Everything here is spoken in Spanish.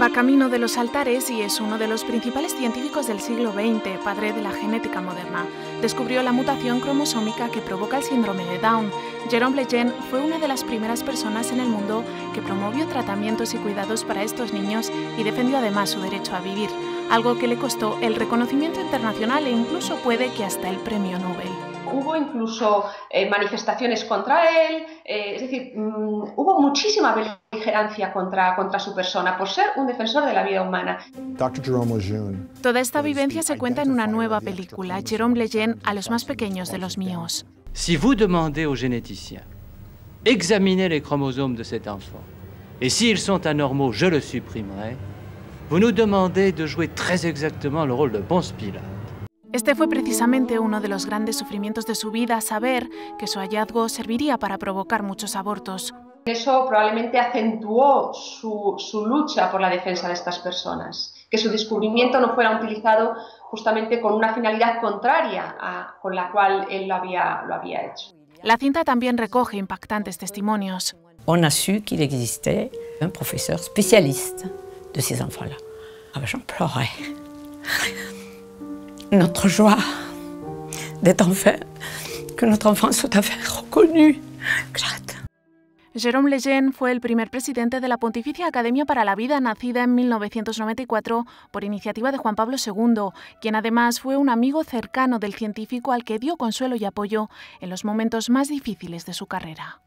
Va camino de los altares y es uno de los principales científicos del siglo XX, padre de la genética moderna. Descubrió la mutación cromosómica que provoca el síndrome de Down. Jérôme Lejeune fue una de las primeras personas en el mundo que promovió tratamientos y cuidados para estos niños y defendió además su derecho a vivir, algo que le costó el reconocimiento internacional e incluso puede que hasta el premio Nobel. Hubo incluso manifestaciones contra él, es decir, hubo muchísima beligerancia contra su persona por ser un defensor de la vida humana. Toda esta vivencia se cuenta en una nueva película, Jérôme Lejeune a los más pequeños de los míos. Si vous demandez aux généticiens, examinez les chromosomes de cet enfant, et s'ils sont anormaux, je le supprimerai, vous nous demandez de jouer très exactement le rôle de Ponce Pilate. Este fue precisamente uno de los grandes sufrimientos de su vida, saber que su hallazgo serviría para provocar muchos abortos. Eso probablemente acentuó su lucha por la defensa de estas personas, que su descubrimiento no fuera utilizado justamente con una finalidad contraria con la cual él lo había hecho. La cinta también recoge impactantes testimonios. On a su qu'il existait un profesor spécialiste de ces enfants-là. Ah, j'en pleurais. Notre joie d'être enfin, que notre enfant soit enfin reconnu. Jérôme Lejeune fue el primer presidente de la Pontificia Academia para la Vida, nacida en 1994 por iniciativa de Juan Pablo II, quien además fue un amigo cercano del científico al que dio consuelo y apoyo en los momentos más difíciles de su carrera.